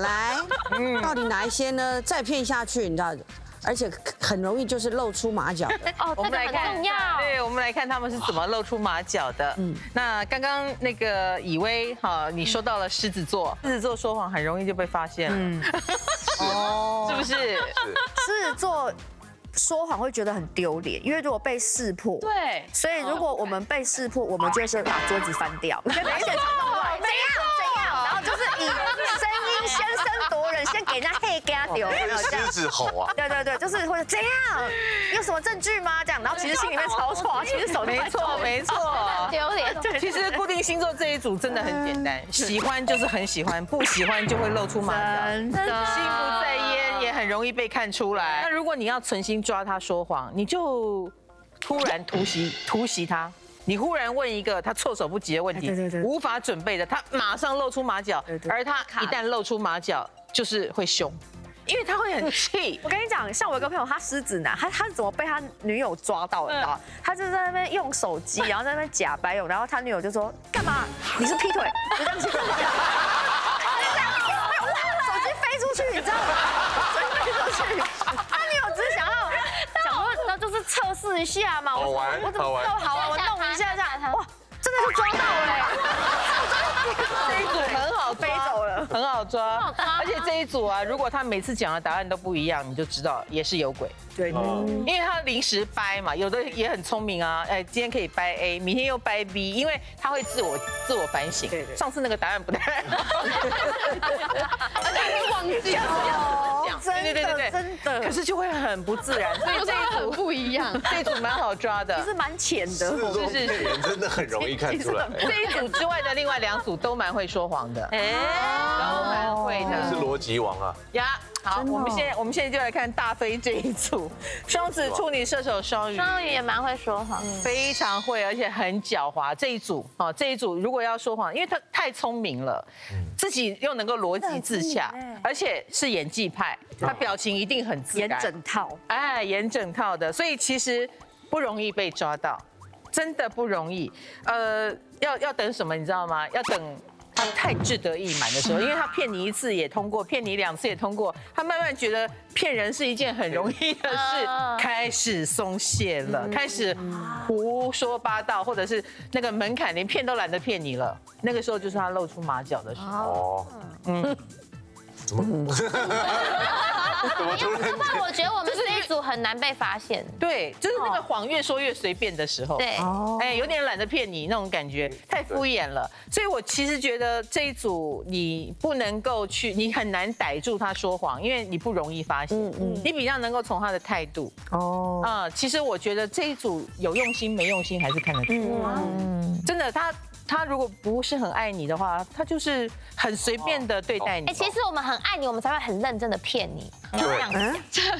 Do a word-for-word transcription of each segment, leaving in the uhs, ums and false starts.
来，嗯，到底哪一些呢？再骗下去，你知道，而且很容易就是露出马脚的。哦，我们来看，对，我们来看他们是怎么露出马脚的。嗯，那刚刚那个以威哈，你说到了狮子座，狮子座说谎很容易就被发现了。嗯，哦，是不是？狮子座。 说谎会觉得很丢脸，因为如果被识破，对，所以如果我们被识破，我们就会先把桌子翻掉，没错，怎样怎样，然后就是以声音先声夺人，先给人家黑给他丢，狮子吼啊，对对对，就是会怎样，有什么证据吗？这样，然后其实心里面超错，其实手没错没错，丢脸。其实固定星座这一组真的很简单，喜欢就是很喜欢，不喜欢就会露出马脚，真的，心不在焉。 也很容易被看出来。那如果你要存心抓他说谎，你就突然突袭突袭他，你忽然问一个他措手不及的问题，对对对，无法准备的，他马上露出马脚，对对对，而他一旦露出马脚，就是会凶。 因为他会很气，我跟你讲，像我有个朋友，他狮子男，他他是怎么被他女友抓到的？你知道，他就在那边用手机，然后在那边假白泳，然后他女友就说：“干嘛？你是劈腿？”就这样子。他就这样，手机飞出去，你知道吗？手机飞出去，他女友只是想要想说，那就是测试一下嘛。好玩，我怎么弄好玩？我弄一下这样，哇，真的是抓到了。这一组很好抓，飞走了，很好抓。 这一组啊，如果他每次讲的答案都不一样，你就知道也是有鬼。对，因为他临时掰嘛，有的也很聪明啊。哎，今天可以掰 A， 明天又掰 B， 因为他会自我自我反省。对对。上次那个答案不太好，而且会忘记了。真的真的。可是就会很不自然，所以这一组不一样。这一组蛮好抓的，是蛮浅的。是是是，真的很容易看出来。这一组之外的另外两组都蛮会说谎的。哎，都蛮会的。 逻辑王啊呀！ Yeah, 好，哦、我们现在我们现在就来看大飞这一组，双子、处女、射手、双鱼，双鱼也蛮会说谎，嗯、非常会，而且很狡猾。这一组啊、哦，这一组如果要说谎，因为他太聪明了，嗯、自己又能够逻辑自洽，而且是演技派，他表情一定很自然，演整套，哎，演整套的，所以其实不容易被抓到，真的不容易。呃，要要等什么，你知道吗？要等。 他太志得意满的时候，因为他骗你一次也通过，骗你两次也通过，他慢慢觉得骗人是一件很容易的事，开始松懈了，开始胡说八道，或者是那个门槛连骗都懒得骗你了。那个时候就是他露出马脚的时候。嗯，怎么？因为我觉得我们这一组很难被发现。对，就是那个谎越说越随便的时候。对，哎，有点懒得骗你那种感觉，太敷衍了。所以我其实觉得这一组你不能够去，你很难逮住他说谎，因为你不容易发现。嗯嗯。你比较能够从他的态度。哦。啊，其实我觉得这一组有用心没用心还是看得出来。嗯。真的，他。 他如果不是很爱你的话，他就是很随便的对待你。哎，其实我们很爱你，我们才会很认真的骗你，就这样子。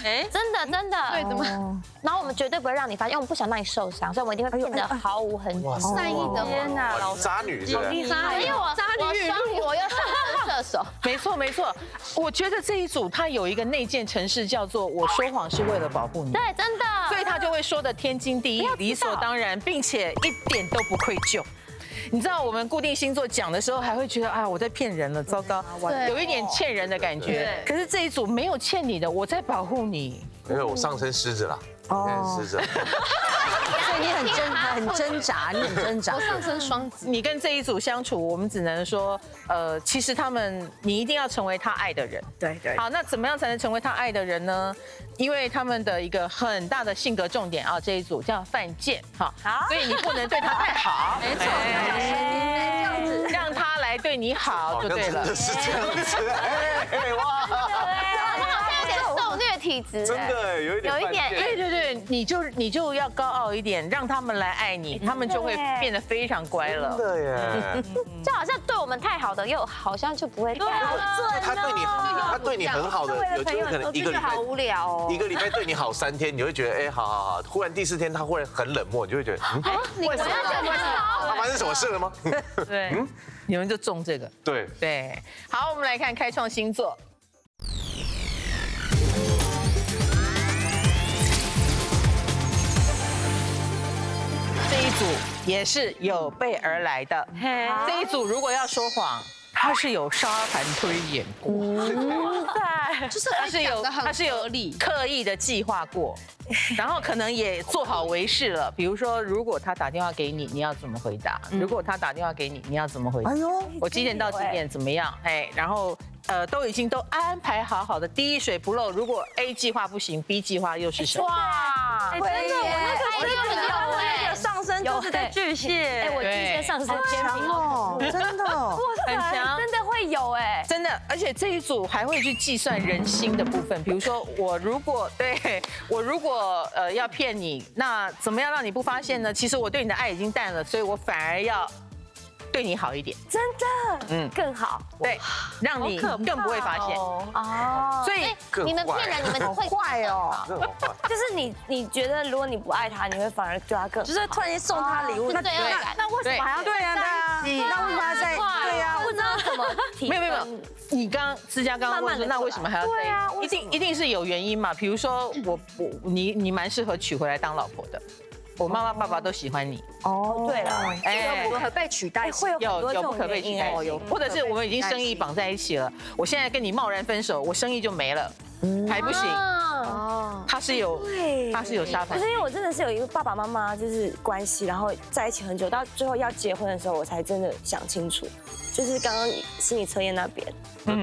哎，真的真的。对，怎么？然后我们绝对不会让你发现，因为我们不想让你受伤，所以我们一定会变得毫无痕迹。善意的天哪，老渣女是吧？因为我渣女，双鱼我又上升射手。没错没错，我觉得这一组他有一个内建程式，叫做我说谎是为了保护你。对，真的。所以他就会说的天经地义、理所当然，并且一点都不愧疚。 你知道我们固定星座讲的时候，还会觉得啊，我在骗人了，糟糕，有一点欠人的感觉。可是这一组没有欠你的，我在保护你。因为我上升狮子啦，哦，狮子，所以你很挣，很挣扎，你很挣扎。我上升双子，你跟这一组相处，我们只能说，呃，其实他们，你一定要成为他爱的人。对对。好，那怎么样才能成为他爱的人呢？ 因为他们的一个很大的性格重点啊，这一组叫犯贱哈，所以你不能对他太好，没错，这样子让他来对你好就对了，是这样子，哎哇，我们好像有点受虐体质，真的有一点，有一点，对对对，你就你就要高傲一点，让他们来爱你，他们就会变得非常乖了，真的耶，就好像对我们太好的，又好像就不会太好，他对你，他对你很好的，有就可能一个好无聊哦。 一个礼拜对你好三天，你会觉得哎，好好好。忽然第四天他忽然很冷漠，你就会觉得嗯，为什么？他发生什么事了吗？对，嗯，你们就中这个。对对，好，我们来看开创星座。这一组也是有备而来的。这一组如果要说谎。 他他是有沙盘推演过，对，就是他是有他是有刻意的计划过，然后可能也做好为是了。比如说，如果他打电话给你，你要怎么回答？如果他打电话给你，你要怎么回答？哎呦，我几点到几点怎么样？哎，然后。 呃，都已经都安排好好的，滴水不漏。如果 A 计划不行 ，B 计划又是什么？哇！真的，我那个上升就是在巨蟹，哎，我巨蟹上升天平哦，真的，很强，真的会有哎，真的。而且这一组还会去计算人心的部分，比如说我如果对我如果呃要骗你，那怎么样让你不发现呢？其实我对你的爱已经淡了，所以我反而要。 对你好一点，真的，嗯，更好，对，让你更不会发现哦。所以你们骗人，你们会怪哦，就是你你觉得如果你不爱他，你会反而对他更，就是突然间送他礼物，那那那为什么还要对啊？对啊，那为什么还要在对啊？不知道怎么提。没有没有，你刚思佳刚刚问说，那为什么还要对啊？一定一定是有原因嘛，比如说我我你你蛮适合娶回来当老婆的。 我妈妈、爸爸都喜欢你哦。对了，哎，有不可被取代，会有有有不可被取代，或者是我们已经生意绑在一起了，我现在跟你贸然分手，我生意就没了，还不行。哦，他是有，他是有沙盘。就是因为我真的是有一个爸爸妈妈就是关系，然后在一起很久，到最后要结婚的时候，我才真的想清楚。就是刚刚心理测验那边，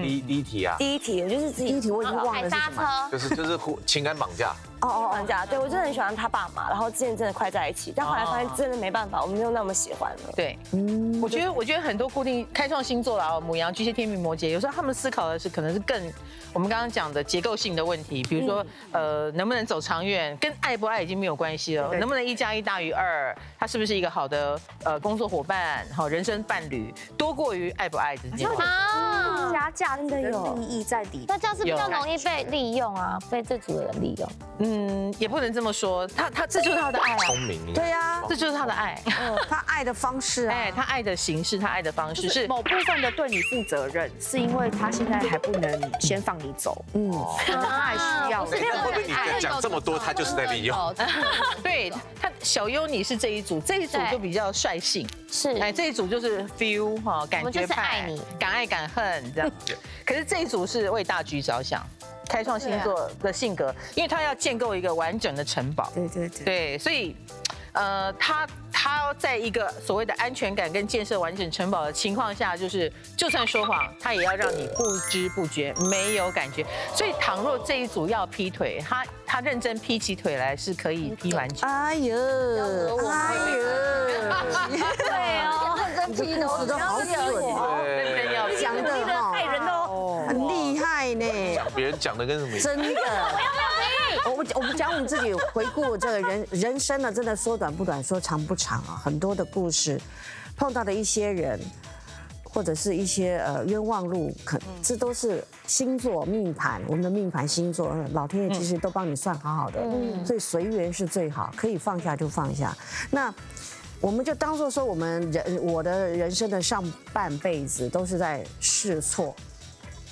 第第一题啊，第一题我就是自己，第一题我已经忘了是什么，就是就是情感绑架。 哦哦，绑架！对我真的很喜欢他爸妈，然后之前真的快在一起，但后来发现真的没办法，我们没有那么喜欢了。对，嗯，我觉得我觉得很多固定开创星座啦，牡羊、巨蟹、天秤、摩羯，有时候他们思考的是可能是更我们刚刚讲的结构性的问题，比如说呃能不能走长远，跟爱不爱已经没有关系了，能不能一加一大于二，他是不是一个好的呃工作伙伴，好人生伴侣，多过于爱不爱之间。啊，加价真的有意义在底，那这样是比较容易被利用啊，被这组的人利用。嗯。 嗯，也不能这么说，他他这就是他的爱，聪明，对呀，这就是他的爱，他爱的方式，哎，他爱的形式，他爱的方式是某部分的对你负责任，是因为他现在还不能先放你走，嗯，爱需要，会不会你讲这么多，他就是在利用？对他，小优你是这一组，这一组就比较率性，是，哎，这一组就是 feel 哈，感觉派，敢爱敢恨这样，可是这一组是为大局着想。 开创星座的性格，因为他要建构一个完整的城堡。对对对。对，所以，呃，他他在一个所谓的安全感跟建设完整城堡的情况下，就是就算说谎，他也要让你不知不觉没有感觉。所以，倘若这一组要劈腿，他他认真劈起腿来是可以劈完全。哎呦，哎呦，对哦，认真劈的，我都好想我，认真要讲的害人哦，很厉害呢。 别人讲的跟什么？真的，我我我们讲我们自己回顾这个人人生呢，真的说短不短，说长不长啊，很多的故事，碰到的一些人，或者是一些呃冤枉路，可这都是星座命盘，我们的命盘星座，老天爷其实都帮你算好好的，嗯，所以随缘是最好，可以放下就放下。那。 我们就当做说，我们人我的人生的上半辈子都是在试错，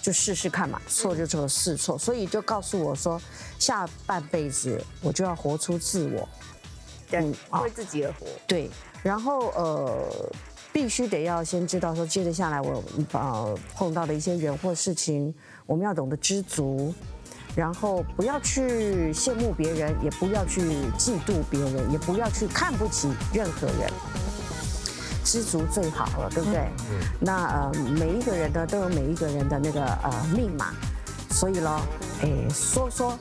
就试试看嘛，错就错，试错。所以就告诉我说，下半辈子我就要活出自我，嗯，为自己而活。对，然后呃，必须得要先知道说，接着下来我呃碰到的一些人或事情，我们要懂得知足。 然后不要去羡慕别人，也不要去嫉妒别人，也不要去看不起任何人，知足最好了，对不对？嗯、那呃，每一个人呢都有每一个人的那个呃命嘛，所以咯，哎，说说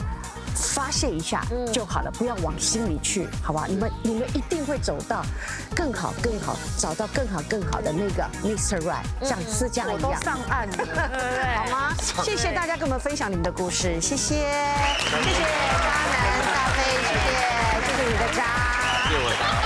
发泄一下就好了，不要往心里去，好吧？你们你们一定会走到更好更好，找到更好更好的那个 Mister Right， 像思佳一样上岸了，好吗？ 谢谢大家跟我们分享你们的故事，谢谢，谢谢渣男大飞，谢谢，谢谢你的渣。